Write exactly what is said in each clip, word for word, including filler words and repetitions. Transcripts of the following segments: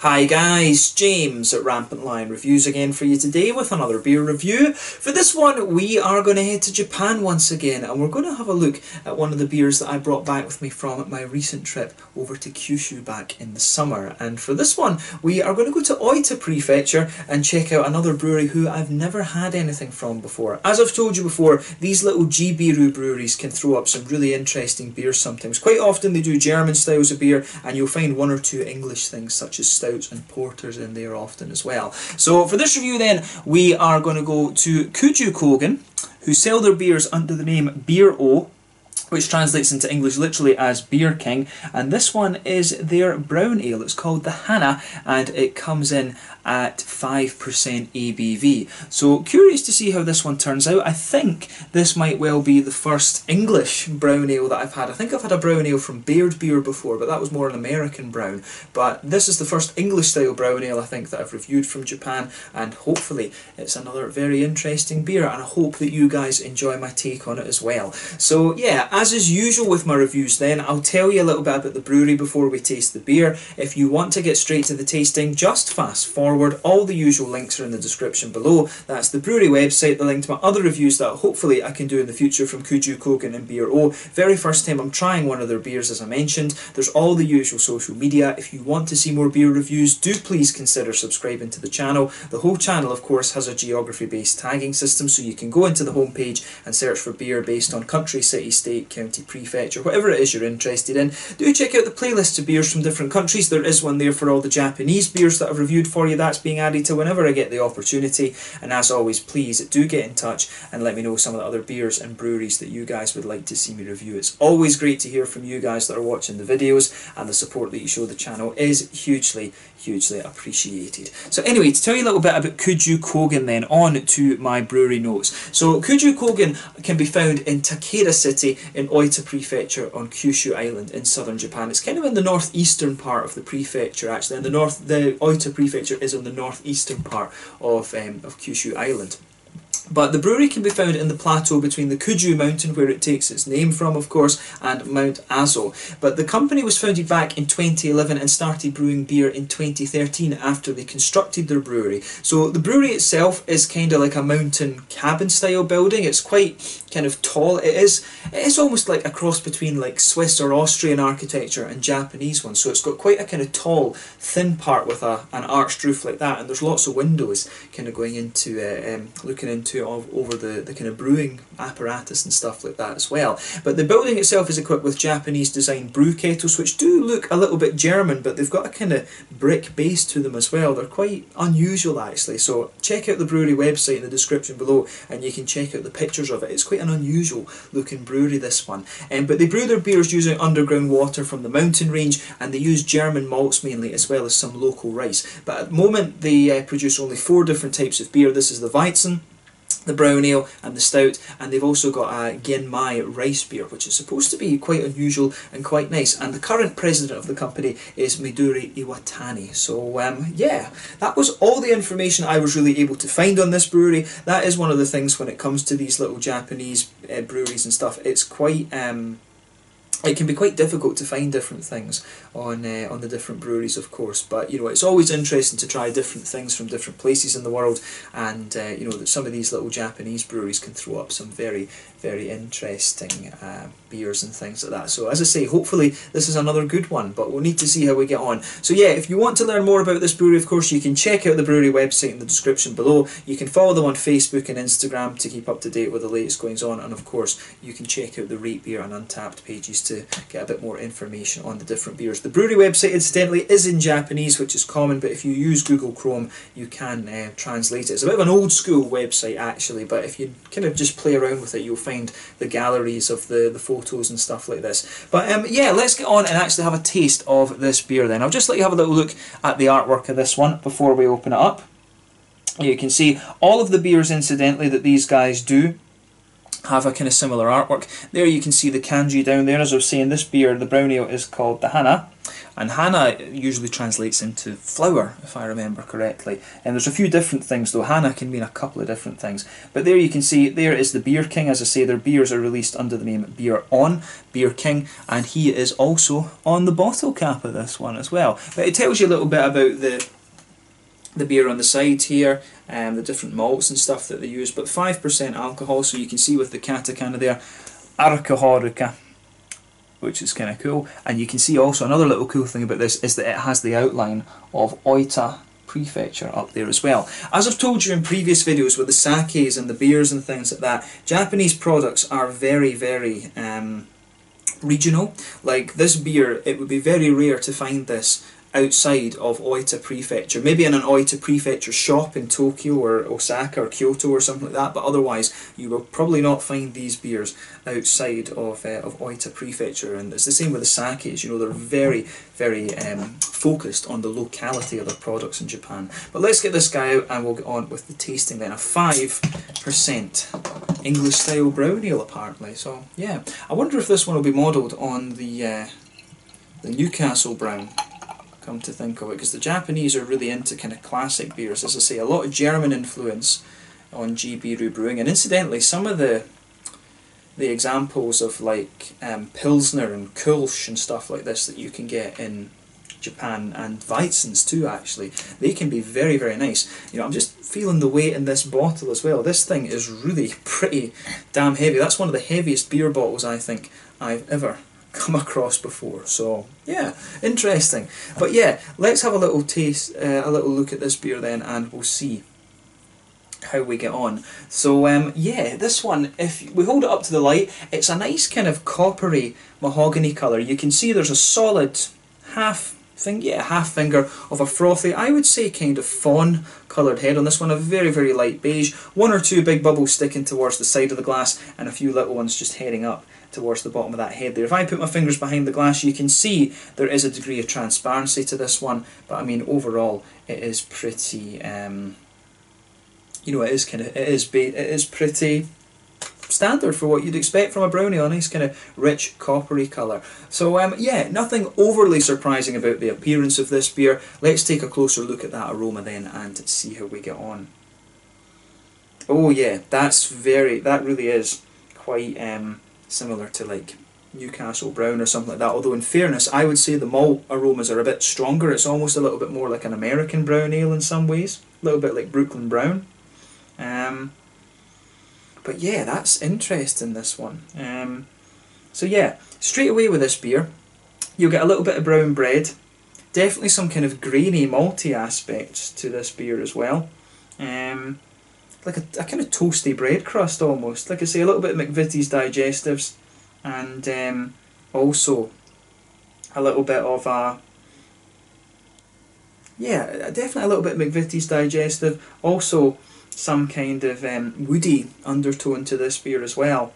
Hi guys, James at Rampant Lion Reviews again for you today with another beer review. For this one we are going to head to Japan once again and we're going to have a look at one of the beers that I brought back with me from my recent trip over to Kyushu back in the summer. And for this one we are going to go to Oita Prefecture and check out another brewery who I've never had anything from before. As I've told you before, these little Jibiru breweries can throw up some really interesting beers sometimes. Quite often they do German styles of beer and you'll find one or two English things such as stouts and porters in there often as well. So for this review then, we are going to go to Kuju Kogen, who sell their beers under the name Beer Oh!, which translates into English literally as Beer King, and this one is their brown ale. It's called the Hana and it comes in at five percent A B V. So curious to see how this one turns out. I think this might well be the first English brown ale that I've had. I think I've had a brown ale from Baird Beer before, but that was more an American brown. But this is the first English style brown ale I think that I've reviewed from Japan, and hopefully it's another very interesting beer and I hope that you guys enjoy my take on it as well. So yeah, as is usual with my reviews then, I'll tell you a little bit about the brewery before we taste the beer. If you want to get straight to the tasting, just fast forward. All the usual links are in the description below. That's the brewery website, the link to my other reviews that hopefully I can do in the future from Kuju Kogen and Beer Oh. Very first time I'm trying one of their beers, as I mentioned. There's all the usual social media. If you want to see more beer reviews, do please consider subscribing to the channel. The whole channel of course has a geography based tagging system, so you can go into the homepage and search for beer based on country, city, state, county, prefecture, whatever it is you're interested in. Do check out the playlists of beers from different countries. There is one there for all the Japanese beers that I've reviewed for you. That's being added to whenever I get the opportunity. And as always, please do get in touch and let me know some of the other beers and breweries that you guys would like to see me review. It's always great to hear from you guys that are watching the videos, and the support that you show the channel is hugely, hugely appreciated. So anyway, to tell you a little bit about Kuju Kogen then, on to my brewery notes. So Kuju Kogen can be found in Taketa City in Oita Prefecture on Kyushu Island in southern Japan. It's kind of in the northeastern part of the prefecture actually, and the north, the Oita Prefecture is on the northeastern part of, um, of Kyushu Island. But the brewery can be found in the plateau between the Kuju mountain, where it takes its name from of course, and Mount Aso. But the company was founded back in twenty eleven and started brewing beer in twenty thirteen after they constructed their brewery. So the brewery itself is kind of like a mountain cabin style building. It's quite kind of tall. It is, it is almost like a cross between like Swiss or Austrian architecture and Japanese one. So it's got quite a kind of tall thin part with a, an arched roof like that, and there's lots of windows kind of going into uh, um, looking into Of, over the, the kind of brewing apparatus and stuff like that as well. But the building itself is equipped with Japanese designed brew kettles, which do look a little bit German, but they've got a kind of brick base to them as well. They're quite unusual actually, so check out the brewery website in the description below and you can check out the pictures of it. It's quite an unusual looking brewery, this one. Um, but they brew their beers using underground water from the mountain range, and they use German malts mainly, as well as some local rice. But at the moment they uh, produce only four different types of beer. This is the Weizen, the brown ale and the stout, and they've also got a genmai rice beer, which is supposed to be quite unusual and quite nice. And the current president of the company is Midori Iwatani. So um, yeah, that was all the information I was really able to find on this brewery. That is one of the things when it comes to these little Japanese uh, breweries and stuff. It's quite... Um, It can be quite difficult to find different things on uh, on the different breweries, of course. But you know, it's always interesting to try different things from different places in the world, and uh, you know that some of these little Japanese breweries can throw up some very, very interesting uh, beers and things like that. So as I say, hopefully this is another good one, but we'll need to see how we get on. So yeah, if you want to learn more about this brewery, of course, you can check out the brewery website in the description below. You can follow them on Facebook and Instagram to keep up to date with the latest goings on, and of course, you can check out the Rate Beer and Untapped pages to get a bit more information on the different beers. The brewery website incidentally is in Japanese, which is common, but if you use Google Chrome you can uh, translate it. It's a bit of an old school website actually, but if you kind of just play around with it you'll find the galleries of the, the photos and stuff like this. But um, yeah, let's get on and actually have a taste of this beer then. I'll just let you have a little look at the artwork of this one before we open it up. You can see all of the beers incidentally that these guys do have a kind of similar artwork. There you can see the kanji down there. As I was saying, this beer, the brown ale, is called the Hana, and Hana usually translates into flower, if I remember correctly. And there's a few different things though. Hana can mean a couple of different things. But there you can see, there is the Beer King. As I say, their beers are released under the name Beer On, Beer King, and he is also on the bottle cap of this one as well. But it tells you a little bit about the the beer on the side here, and um, the different malts and stuff that they use, but five percent alcohol, so you can see with the katakana there, alcoholica, which is kind of cool. And you can see also another little cool thing about this is that it has the outline of Oita Prefecture up there as well. As I've told you in previous videos with the sakes and the beers and things like that, Japanese products are very, very um, regional. Like this beer, it would be very rare to find this outside of Oita Prefecture, maybe in an Oita Prefecture shop in Tokyo or Osaka or Kyoto or something like that, but otherwise you will probably not find these beers outside of, uh, of Oita Prefecture. And it's the same with the sakes, you know, they're very, very um, focused on the locality of their products in Japan. But let's get this guy out and we'll get on with the tasting then. A five percent English style brown ale apparently, so yeah. I wonder if this one will be modelled on the, uh, the Newcastle Brown, come to think of it, because the Japanese are really into kind of classic beers. As I say, a lot of German influence on Jibiru brewing, and incidentally some of the the examples of like um, Pilsner and Kulsch and stuff like this that you can get in Japan, and Weizens too actually, they can be very, very nice. You know, I'm just feeling the weight in this bottle as well. This thing is really pretty damn heavy. That's one of the heaviest beer bottles I think I've ever come across before, so yeah, interesting. But yeah, let's have a little taste, uh, a little look at this beer then, and we'll see how we get on. So um, yeah, this one, if we hold it up to the light, it's a nice kind of coppery mahogany colour. You can see there's a solid half thing, yeah, half finger of a frothy, I would say kind of fawn coloured head on this one, a very, very light beige, one or two big bubbles sticking towards the side of the glass, and a few little ones just heading up towards the bottom of that head there. If I put my fingers behind the glass, you can see there is a degree of transparency to this one, but I mean overall it is pretty, um, you know, it is kind of, it is, it is pretty standard for what you'd expect from a brown ale, a nice kind of rich coppery colour. So um, yeah, nothing overly surprising about the appearance of this beer. Let's take a closer look at that aroma then and see how we get on. Oh yeah, that's very, that really is quite um, similar to like Newcastle Brown or something like that, although in fairness I would say the malt aromas are a bit stronger. It's almost a little bit more like an American brown ale in some ways, a little bit like Brooklyn Brown. Um, but yeah, that's interesting, this one. Um, so yeah, straight away with this beer you'll get a little bit of brown bread, definitely some kind of grainy malty aspects to this beer as well. Um, like a, a kind of toasty bread crust almost. Like I say, a little bit of McVitie's Digestives, and um, also a little bit of a, yeah, definitely a little bit of McVitie's Digestive, also some kind of um, woody undertone to this beer as well.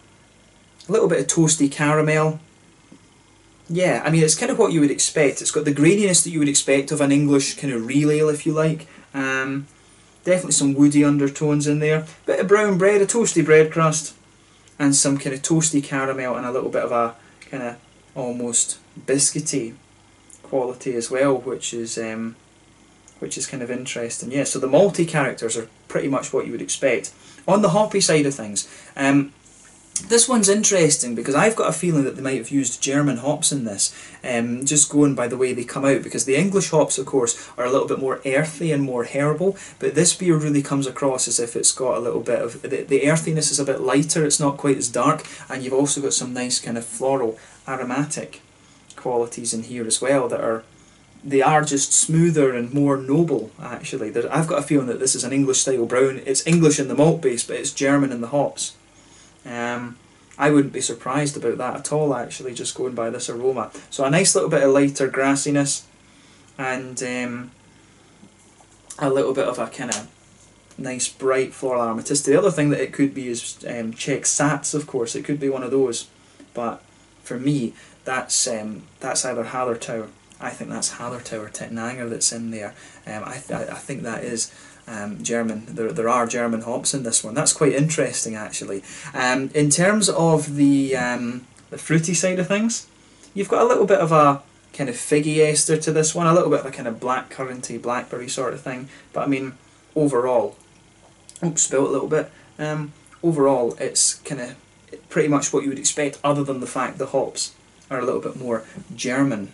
A little bit of toasty caramel. Yeah, I mean it's kind of what you would expect. It's got the graininess that you would expect of an English kind of real ale, if you like. Um, Definitely some woody undertones in there. Bit of brown bread, a toasty bread crust, and some kind of toasty caramel, and a little bit of a kind of almost biscuity quality as well, which is um, which is kind of interesting. Yeah, so the malty characters are pretty much what you would expect. On the hoppy side of things, um, this one's interesting because I've got a feeling that they might have used German hops in this, um, just going by the way they come out, because the English hops of course are a little bit more earthy and more herbal, but this beer really comes across as if it's got a little bit of, the, the earthiness is a bit lighter, it's not quite as dark, and you've also got some nice kind of floral aromatic qualities in here as well that are, they are just smoother and more noble actually. There, I've got a feeling that this is an English style brown. It's English in the malt base, but it's German in the hops. Um, I wouldn't be surprised about that at all actually, just going by this aroma. So a nice little bit of lighter grassiness, and um, a little bit of a kind of nice bright floral aromaticity. The other thing that it could be is um, Czech sats, of course, it could be one of those, but for me that's, um, that's either Hallertau I think that's Hallertau or Tettnanger that's in there. Um, I, th I think that is um, German. There, there are German hops in this one. That's quite interesting, actually. Um, in terms of the, um, the fruity side of things, you've got a little bit of a kind of figgy ester to this one, a little bit of a kind of blackcurranty, blackberry sort of thing. But I mean, overall, oops, spilt a little bit. Um, overall, it's kind of pretty much what you would expect, other than the fact the hops are a little bit more German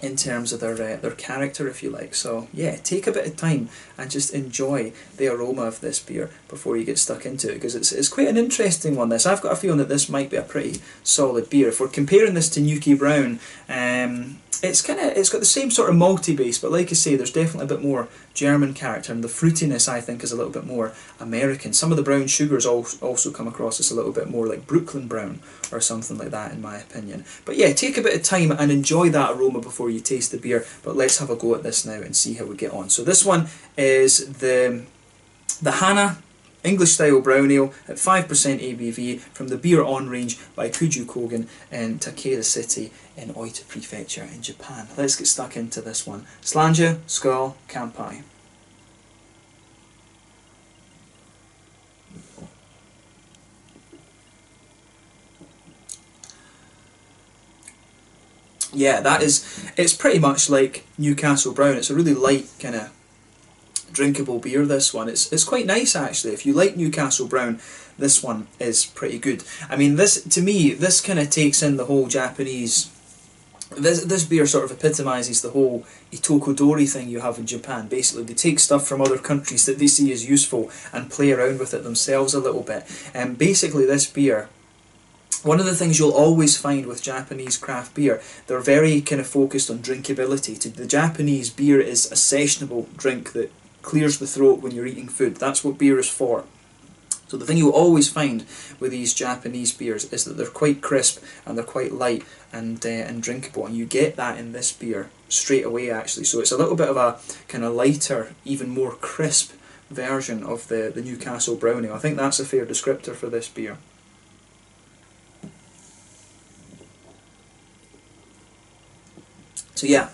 in terms of their uh, their character, if you like. So yeah, take a bit of time and just enjoy the aroma of this beer before you get stuck into it, because it's, it's quite an interesting one, this. I've got a feeling that this might be a pretty solid beer. If we're comparing this to Newcastle Brown, um, it's kind of, it's got the same sort of malty base, but like I say, there's definitely a bit more German character, and the fruitiness, I think, is a little bit more American. Some of the brown sugars also come across as a little bit more like Brooklyn Brown or something like that, in my opinion. But yeah, take a bit of time and enjoy that aroma before you taste the beer, but let's have a go at this now and see how we get on. So this one is the, the Hana English Style Brown Ale at five percent A B V from the Beer Oh! range by Kuju Kogen in Taketa City in Oita Prefecture in Japan. Let's get stuck into this one. Slanja, Skål, Kanpai. Yeah, that is, it's pretty much like Newcastle Brown. It's a really light kind of drinkable beer, this one. It's, it's quite nice, actually. If you like Newcastle Brown, this one is pretty good. I mean, this, to me, this kind of takes in the whole Japanese, this, this beer sort of epitomizes the whole itokodori thing you have in Japan. Basically, they take stuff from other countries that they see as useful and play around with it themselves a little bit. And basically, this beer, one of the things you'll always find with Japanese craft beer, they're very kind of focused on drinkability. The Japanese beer is a sessionable drink that clears the throat when you're eating food. That's what beer is for. So the thing you always find with these Japanese beers is that they're quite crisp and they're quite light and uh, and drinkable, and you get that in this beer straight away, actually. So it's a little bit of a kind of lighter, even more crisp version of the, the Newcastle Brown Ale. I think that's a fair descriptor for this beer. So yeah,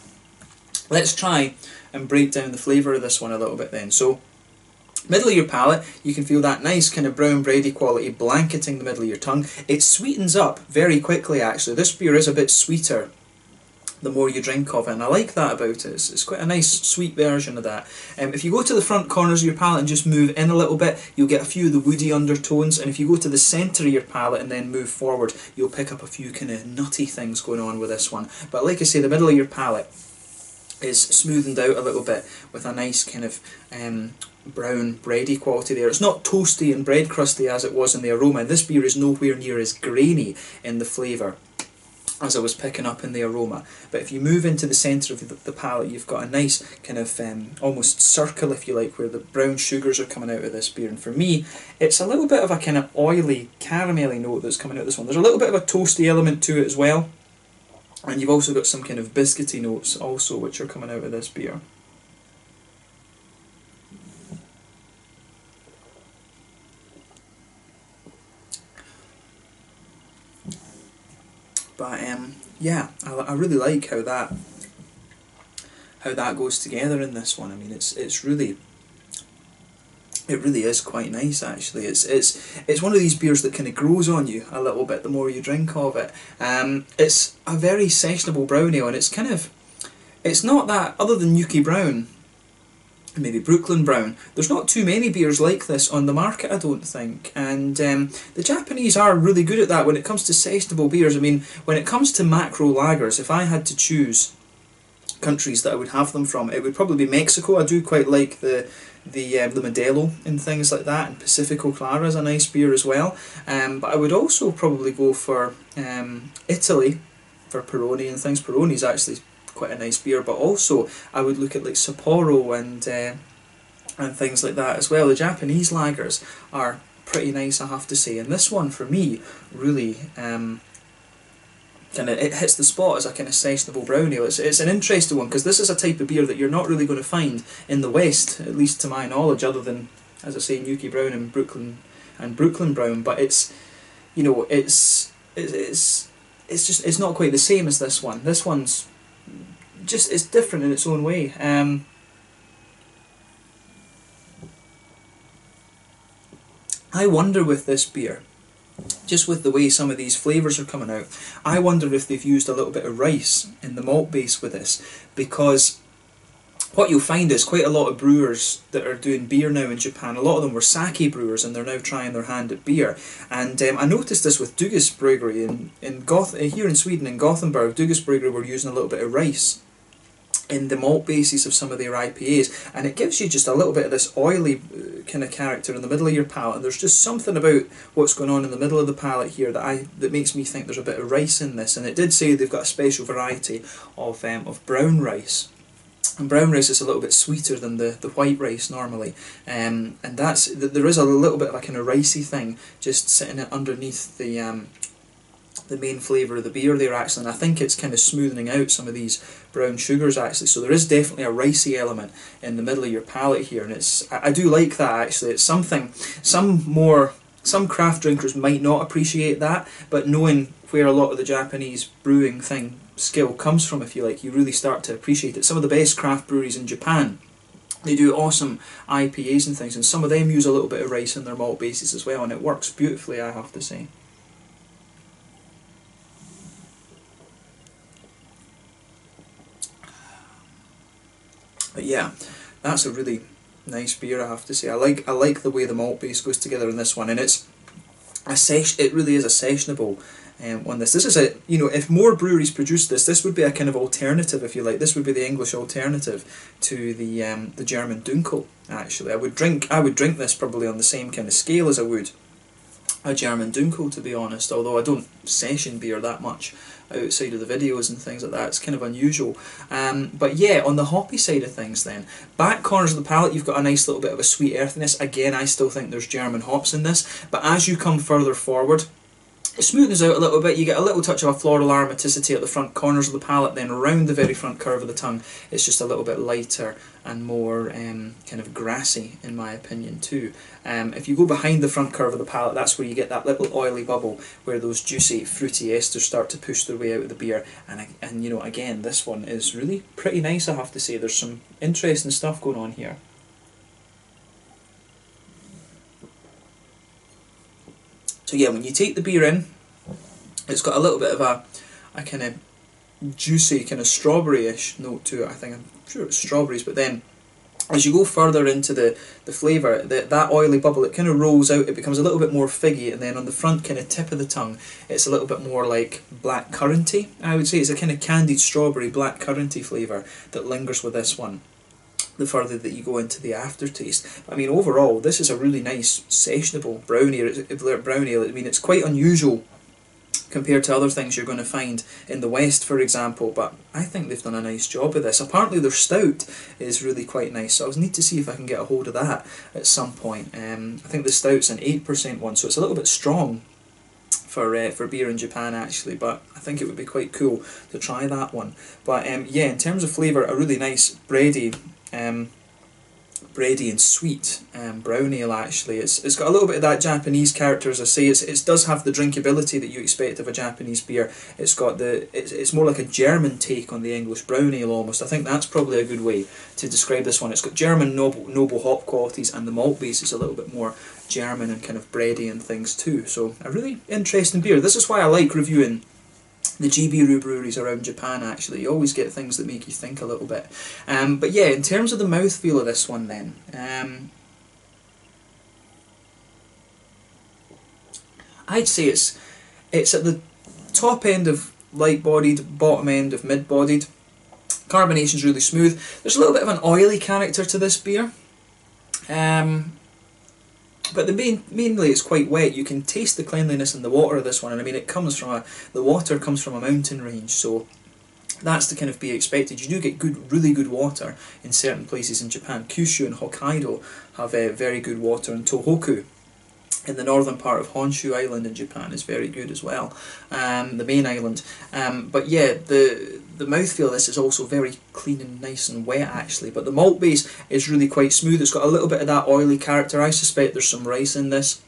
let's try and break down the flavour of this one a little bit then. So, middle of your palate, you can feel that nice kind of brown bready quality blanketing the middle of your tongue. It sweetens up very quickly, actually. This beer is a bit sweeter the more you drink of it, and I like that about it. It's, it's quite a nice sweet version of that. Um, if you go to the front corners of your palate and just move in a little bit, you'll get a few of the woody undertones, and if you go to the centre of your palate and then move forward, you'll pick up a few kind of nutty things going on with this one. But like I say, the middle of your palate is smoothened out a little bit with a nice kind of um, brown bready quality there. It's not toasty and bread crusty as it was in the aroma. This beer is nowhere near as grainy in the flavour as I was picking up in the aroma. But if you move into the centre of the, the palate, you've got a nice kind of um, almost circle, if you like, where the brown sugars are coming out of this beer. And for me, it's a little bit of a kind of oily, caramelly note that's coming out of this one. There's a little bit of a toasty element to it as well. And you've also got some kind of biscuity notes also, which are coming out of this beer. But um, yeah, I, I really like how that how that goes together in this one. I mean, it's it's really it really is quite nice, actually. It's it's it's one of these beers that kind of grows on you a little bit the more you drink of it. Um, it's a very sessionable brown ale, and it's kind of, it's not that, other than Yuki Brown, maybe Brooklyn Brown, there's not too many beers like this on the market, I don't think. And um, the Japanese are really good at that when it comes to sessionable beers. I mean, when it comes to macro lagers, if I had to choose countries that I would have them from, it would probably be Mexico. I do quite like the the um, the Modelo and things like that, and Pacifico Clara is a nice beer as well. Um, but I would also probably go for um, Italy for Peroni and things. Peroni is actually quite a nice beer, but also I would look at like Sapporo and uh, and things like that as well. The Japanese lagers are pretty nice, I have to say, and this one for me really um, and it, it hits the spot as a kind of sessionable brown ale. It's, it's an interesting one, because this is a type of beer that you're not really going to find in the West, at least to my knowledge, other than, as I say, Newcastle Brown and Brooklyn and Brooklyn Brown. But it's, you know, it's it's it's just it's not quite the same as this one. This one's just it's different in its own way. Um, I wonder with this beer, just with the way some of these flavours are coming out, I wonder if they've used a little bit of rice in the malt base with this, because what you'll find is quite a lot of brewers that are doing beer now in Japan, a lot of them were sake brewers and they're now trying their hand at beer. And um, I noticed this with Dugges Brewery in, in Goth here in Sweden, in Gothenburg. Dugges Brewery were using a little bit of rice in the malt bases of some of their I P As, and it gives you just a little bit of this oily kind of character in the middle of your palate. And there's just something about what's going on in the middle of the palate here that I that makes me think there's a bit of rice in this. And it did say they've got a special variety of um, of brown rice, and brown rice is a little bit sweeter than the the white rice normally, um, and that's there is a little bit of a kind of ricey thing just sitting underneath the. Um, the main flavour of the beer there actually, and I think it's kind of smoothing out some of these brown sugars actually, so there is definitely a ricey element in the middle of your palate here, and it's I, I do like that actually. It's something some more some craft drinkers might not appreciate that, but knowing where a lot of the Japanese brewing thing skill comes from, if you like, you really start to appreciate it. Some of the best craft breweries in Japan, they do awesome I P As and things, and some of them use a little bit of rice in their malt bases as well, and it works beautifully, I have to say. But yeah, that's a really nice beer, I have to say. I like I like the way the malt base goes together in this one, and it's a sesh. It really is a sessionable um, one. This this is a you know if more breweries produced this, this would be a kind of alternative, if you like. This would be the English alternative to the um, the German Dunkel. Actually, I would drink I would drink this probably on the same kind of scale as I would a German Dunkel, to be honest, although I don't session beer that much outside of the videos and things like that. It's kind of unusual. Um, but yeah, on the hoppy side of things then, back corners of the palate you've got a nice little bit of a sweet earthiness. Again, I still think there's German hops in this, but as you come further forward, it smoothens out a little bit. You get a little touch of a floral aromaticity at the front corners of the palate, then around the very front curve of the tongue it's just a little bit lighter and more um, kind of grassy, in my opinion, too. Um, if you go behind the front curve of the palate, that's where you get that little oily bubble where those juicy, fruity esters start to push their way out of the beer. And, and you know, again, this one is really pretty nice, I have to say. There's some interesting stuff going on here. So yeah, when you take the beer in, it's got a little bit of a, a kind of juicy, kind of strawberry-ish note to it. I think I'm sure it's strawberries, but then as you go further into the, the flavour, that that oily bubble, it kind of rolls out, it becomes a little bit more figgy, and then on the front kind of tip of the tongue, it's a little bit more like black curranty, I would say. It's a kind of candied strawberry, black curranty flavour that lingers with this one the further that you go into the aftertaste. I mean, overall, this is a really nice, sessionable brown ale. Brown ale. I mean, it's quite unusual compared to other things you're going to find in the West, for example, but I think they've done a nice job with this. Apparently their stout is really quite nice, so I'll need to see if I can get a hold of that at some point. Um, I think the stout's an eight percent one, so it's a little bit strong for uh, for beer in Japan, actually, but I think it would be quite cool to try that one. But um, yeah, in terms of flavour, a really nice bready, Um, bready and sweet um, brown ale. Actually, it's it's got a little bit of that Japanese character, as I say. It's it does have the drinkability that you expect of a Japanese beer. It's got the it's it's more like a German take on the English brown ale almost. I think that's probably a good way to describe this one. It's got German noble noble hop qualities, and the malt base is a little bit more German and kind of bready and things too. So a really interesting beer. This is why I like reviewing the Jibiru breweries around Japan, actually. You always get things that make you think a little bit. Um, but yeah, in terms of the mouthfeel of this one then, um, I'd say it's it's at the top end of light-bodied, bottom end of mid-bodied. Carbonation's really smooth. There's a little bit of an oily character to this beer. Um, But the main, mainly it's quite wet. You can taste the cleanliness in the water of this one, and I mean it comes from a the water comes from a mountain range, so that's to kind of be expected. You do get good, really good water in certain places in Japan. Kyushu and Hokkaido have uh, very good water, and Tohoku in the northern part of Honshu Island in Japan is very good as well, um, the main island. Um, but yeah, the the mouthfeel of this is also very clean and nice and wet, actually, but the malt base is really quite smooth. It's got a little bit of that oily character. I suspect there's some rice in this.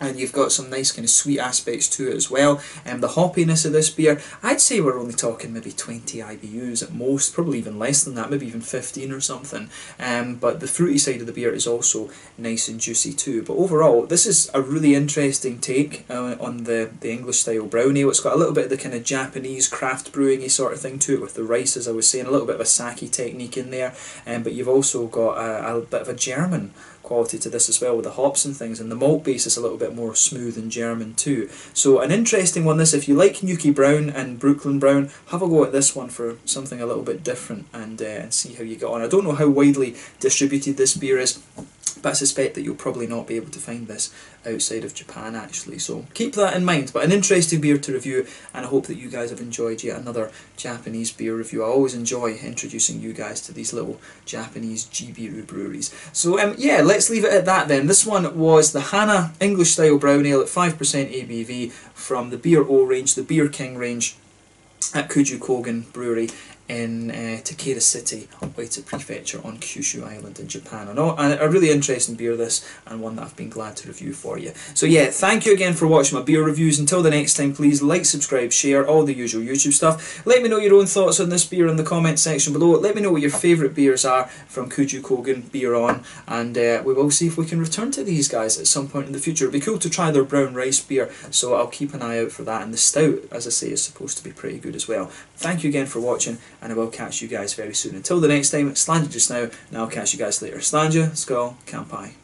and you've got some nice kind of sweet aspects to it as well. And um, the hoppiness of this beer, I'd say we're only talking maybe twenty I B Us at most, probably even less than that, maybe even fifteen or something. Um, but the fruity side of the beer is also nice and juicy too. But overall, this is a really interesting take uh, on the, the English style brown ale. It's got a little bit of the kind of Japanese craft brewing-y sort of thing to it with the rice, as I was saying, a little bit of a sake technique in there. Um, but you've also got a, a bit of a German quality to this as well with the hops and things, and the malt base is a little bit more smooth and German too. So an interesting one this. If you like Nuki Brown and Brooklyn Brown, have a go at this one for something a little bit different, and, uh, and see how you get on. I don't know how widely distributed this beer is, but I suspect that you'll probably not be able to find this outside of Japan actually, so keep that in mind. But an interesting beer to review, and I hope that you guys have enjoyed yet another Japanese beer review. I always enjoy introducing you guys to these little Japanese Jibiru breweries. So um, yeah, let's leave it at that then. This one was the Hana English style brown ale at five percent A B V from the Beer Oh! range, the Beer King range at Kuju Kogen Brewery in uh, Taketa City, Oita Prefecture on Kyushu Island in Japan. And a really interesting beer this, and one that I've been glad to review for you. So yeah, thank you again for watching my beer reviews. Until the next time, please like, subscribe, share, all the usual YouTube stuff. Let me know your own thoughts on this beer in the comment section below. Let me know what your favourite beers are from Kuju Kogen, Beer Oh!, and uh, we will see if we can return to these guys at some point in the future. It'd be cool to try their brown rice beer, so I'll keep an eye out for that. And the stout, as I say, is supposed to be pretty good as well. Thank you again for watching, and I will catch you guys very soon. Until the next time, Slanja just now, and I'll catch you guys later. Slanja, Skull, Kanpai.